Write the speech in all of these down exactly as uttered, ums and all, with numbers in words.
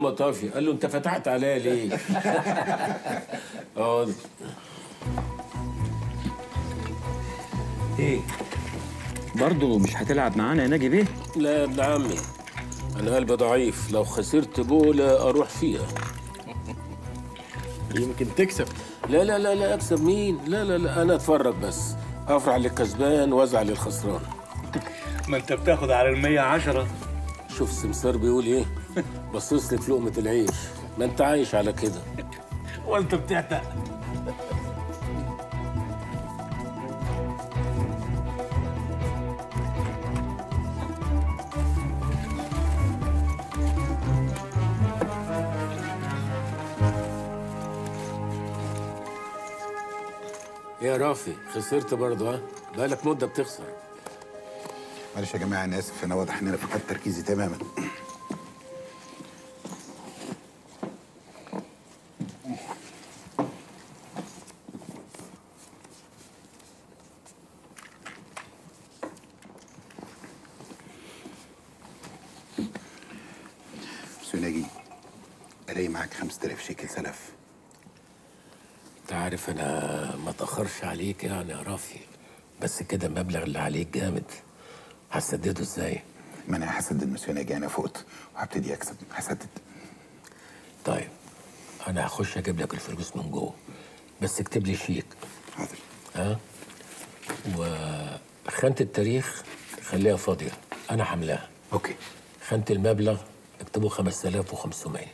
مطافي قال له انت فتحت عليا ليه؟ اه ايه برضه مش هتلعب معانا يا ناجي بيه؟ لا يا ابن عمي انا قلبي ضعيف، لو خسرت بوله اروح فيها. يمكن تكسب. لا لا لا لا اكسب مين؟ لا لا لا انا اتفرج بس، افرح للكسبان وازعل للخسران. ما انت بتاخد على المية عشرة. شوف السمسار بيقول ايه؟ بصص لي في لقمة العيش، ما انت عايش على كده. وانت بتعتق. يا رافي خسرت برضه ها؟ بقالك مدة بتخسر. معلش يا جماعة أنا آسف، أنا واضح إن أنا فقدت تركيزي تماماً. بس يا ناجي ألاقي معاك خمسة آلاف شيكل سلف. أنت عارف أنا ما تأخرش عليك يعني يا رافي، بس كده المبلغ اللي عليك جامد. هسدده ازاي؟ ما انا هسدد مسيو ناجي، انا فقت وهبتدي اكسب، هسدد. طيب انا هخش اجيب لك الفلوس من جوه، بس اكتب لي شيك. حاضر. ها؟ وخانة التاريخ خليها فاضية، أنا حملاها. أوكي. خانة المبلغ اكتبه خمسة آلاف وخمسمية.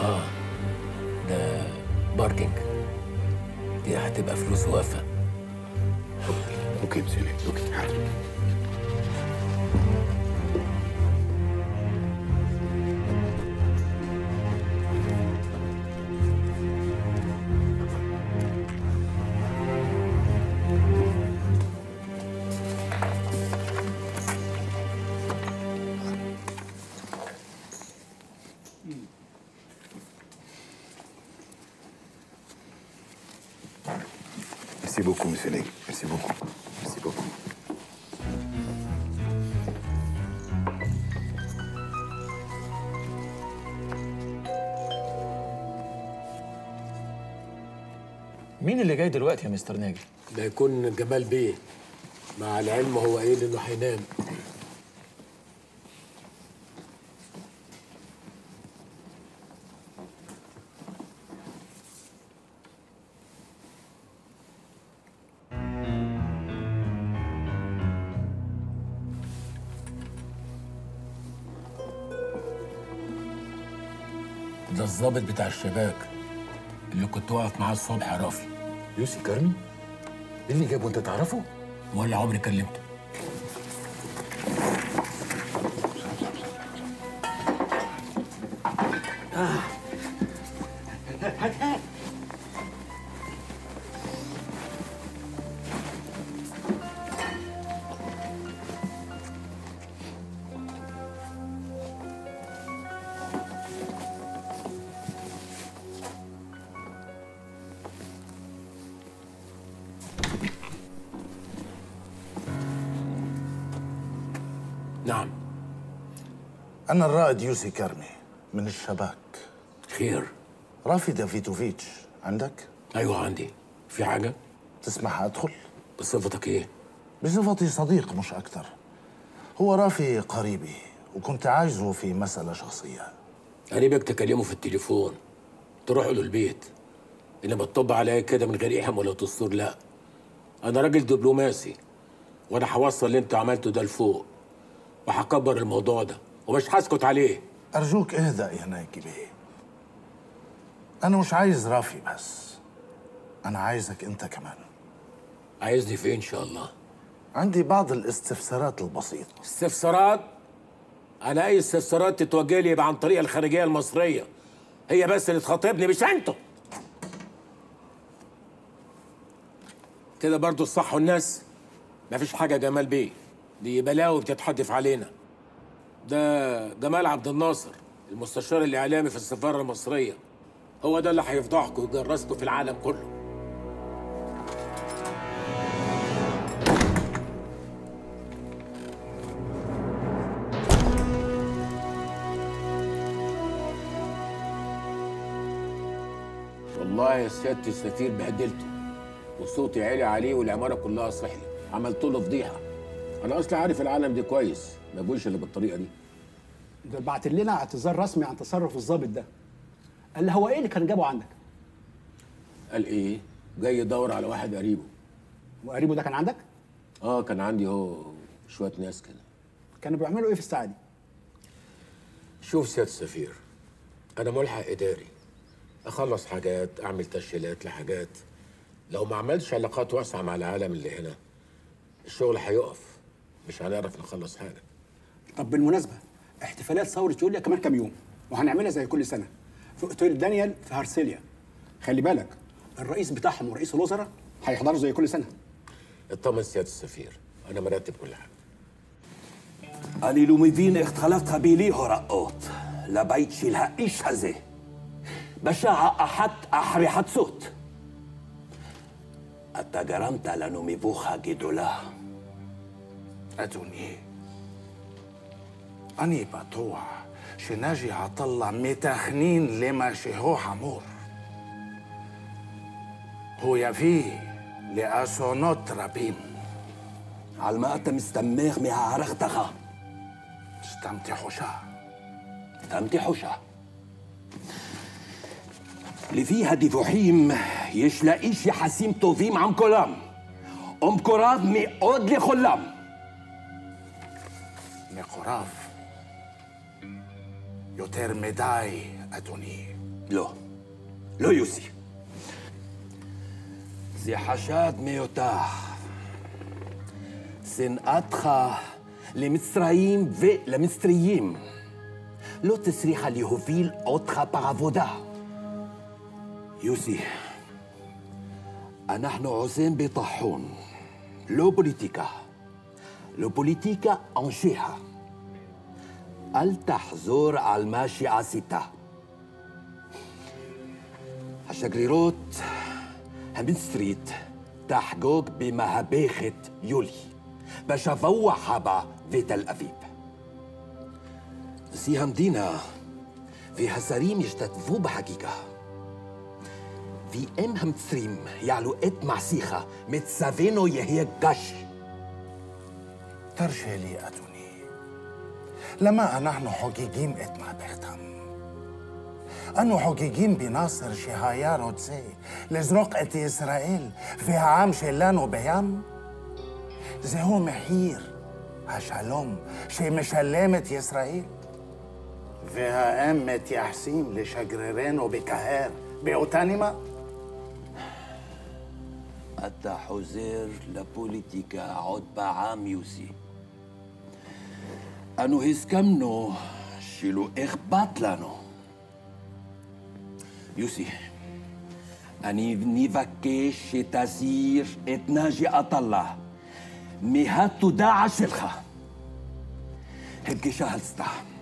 آه ده باركينج، دي هتبقى فلوس وقفة. اوكي مسيو ناجي، اوكي حاضر. ميرسي بوكو مسيو ناجي، ميرسي بوكو. مين اللي جاي دلوقتي يا مستر ناجي؟ ده يكون جمال بيه، مع العلم هو قايل انه هينام. ده الظابط بتاع الشباك اللي كنت واقف معاه الصبح يا رافي. يوسف كرمي؟ ايه اللي جابه انت تعرفه؟ ولا عمري كلمته. آه. نعم. أنا الرائد يوسف كرمي من الشباك. خير. رافي دافيتوفيتش عندك؟ أيوه عندي. في حاجة؟ تسمح أدخل؟ بصفتك إيه؟ بصفتي صديق مش أكتر. هو رافي قريبي وكنت عايزه في مسألة شخصية. قريبك تكلمه في التليفون، تروح له البيت، إنما تطب عليا كده من غير إيحم ولا تستور لأ. أنا راجل دبلوماسي، وأنا هوصل اللي أنت عملته ده لفوق. وهكبر الموضوع ده ومش هسكت عليه. أرجوك اهدأ يا ناجي بيه. أنا مش عايز رافي بس، أنا عايزك أنت كمان. عايزني فين إن شاء الله؟ عندي بعض الاستفسارات البسيطة. استفسارات؟ أنا أي استفسارات تتوجه لي يبقى عن طريق الخارجية المصرية، هي بس اللي تخاطبني مش أنتوا. كده برضه الصح والناس؟ مفيش حاجة جمال بيه، دي بلاوي بتتحدف علينا. ده جمال عبد الناصر المستشار الاعلامي في السفاره المصريه، هو ده اللي هيفضحكم ويجرسكم في العالم كله. والله يا سياده السفير بهدلته وصوتي عالي عليه والعماره كلها صحلي، عملت له فضيحه. انا اصلا عارف العالم دي كويس، ما بقولش الا بالطريقه دي. ده بعت لنا اعتذار رسمي عن تصرف الضابط ده. قال لي هو ايه اللي كان جابه عندك؟ قال ايه؟ جاي يدور على واحد قريبه. وقريبه ده كان عندك؟ اه كان عندي هو شويه ناس كده. كانوا بيعملوا ايه في الساعه دي؟ شوف سياده السفير، انا ملحق اداري، اخلص حاجات، اعمل تسجيلات لحاجات. لو ما عملتش علاقات واسعه مع العالم اللي هنا الشغل هيقف، مش هنعرف نخلص حاجه. طب بالمناسبه احتفالات ثوره يوليو كمان كام يوم، وهنعملها زي كل سنه في اوتيل دانيال في هارسيليا. خلي بالك الرئيس بتاعهم ورئيس الوزراء هيحضروا زي كل سنه. اطمن سياده السفير، انا مرتب كل حاجه. قالي لو ميفين اختلافت قبيلي هرقوت لا بيتشي الهقيش هزه بشاع أحد أحري حد صوت أتجرمت لأنو ميبوخا جدولا أدوني أني بطوع شناجي هطلع متاخنين لما شهو حمور هو يفيه لأسونوت ربيم عالمقت مستميخ ميها عرختها استمتي حوشا استمتي حوشا اللي فيها ديفوحيم يشلاقيش يحاسيم توفيم عم كلام ام كراب مي قود لي خلام مي قراف يوتر ميداي ادوني لو لو يوسي زي حشاد مي يوتاح سن ادخا لمصريين في لمصريين لو تسريحه ليهوفيل اوتخا بارافودا يوسي نحن عزين بطحون لو بوليتيكا لو بوليتيكا انشيها أل تحزور على الماشي عسيتا هشجريروت همين ستريت تحجوج بمهباخة يولي باش افوح حبا في تل أفيب سيها مدينة فيها سريم يشتتفو بحقيقة في ام هم تسريم يعلو ات مع سيخة مت سافينو يهي قش ترشي لي أدوني لما نحن حقيقين ات ما بختم أنو حقيقين بناصر شهايارو تسي لزرق ات إسرائيل فيها عام شلانو بيام زهو محير هشالوم شي مشلامة إسرائيل فيها أمت يحسيم لشجريرينو بكهار بأوتانما حتى حزير لبوليتيكا عود بعام يوسي أنو هسكمنو شيلو إخباط لانو يوسي أني نيفاكيش تسير اتناجي أطلع مهاتو داعش الخا هبكي شهلستا